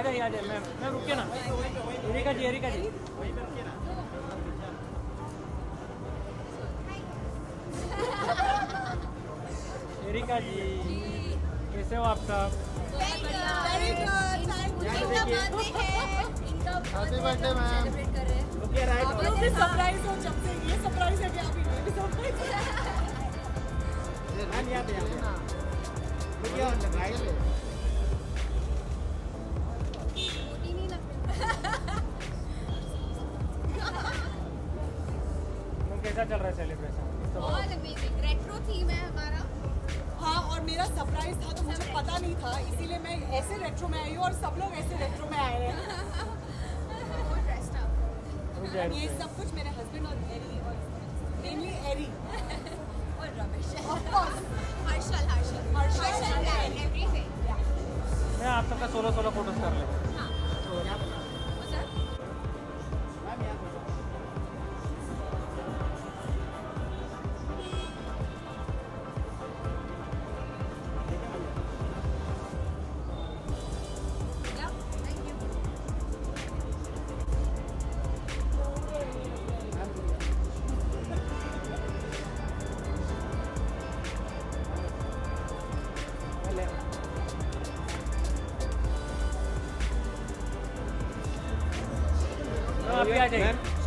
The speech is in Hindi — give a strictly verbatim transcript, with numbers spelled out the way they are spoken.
आ जाइए आ जाइए मैम मैम रुकिए ना एरिका जी एरिका जी वहीं पर रुकिए ना एरिका जी कैसे हो आप सब? Very good happy birthday ma'am okay right आप लोग भी सरप्राइज हो जब से ये सरप्राइज है कि आप ये भी सरप्राइज है मैम याद है ना मुझे और लगाइए मोटी नहीं लगती कैसा चल रहा है सेलिब्रेशन? बहुत अमेजिंग रेट्रो थीम है हमारा हाँ और मेरा सरप्राइज था तो मुझे पता नहीं था इसीलिए मैं ऐसे रेट्रो में आई हूँ और सब लोग ऐसे रेट्रो में आए हैं ये सब कुछ मेरे हस्बैंड और एरी और मेनली एरी और रमेश हर्षल हर्षल हर्षल एवरीथिंग आप सबका सोलो सोलो फोटोज कर लेंगे आप आ जाइए